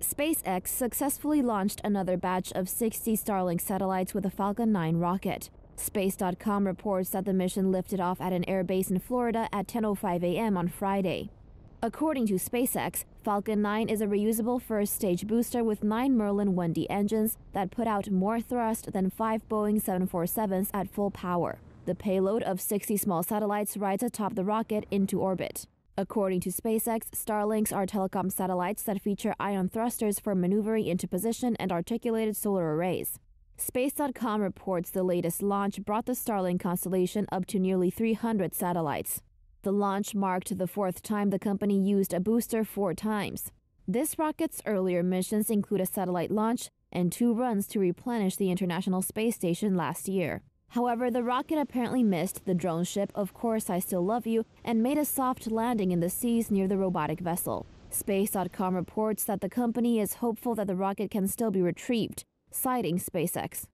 SpaceX successfully launched another batch of 60 Starlink satellites with a Falcon 9 rocket. Space.com reports that the mission lifted off at an airbase in Florida at 10:05 a.m. on Friday. According to SpaceX, Falcon 9 is a reusable first-stage booster with 9 Merlin 1D engines that put out more thrust than 5 Boeing 747s at full power. The payload of 60 small satellites rides atop the rocket into orbit. According to SpaceX, Starlinks are telecom satellites that feature ion thrusters for maneuvering into position and articulated solar arrays. Space.com reports the latest launch brought the Starlink constellation up to nearly 300 satellites. The launch marked the fourth time the company used a booster 4 times. This rocket's earlier missions include a satellite launch and 2 runs to replenish the International Space Station last year. However, the rocket apparently missed the drone ship Of Course I Still Love You and made a soft landing in the seas near the robotic vessel. Space.com reports that the company is hopeful that the rocket can still be retrieved, citing SpaceX.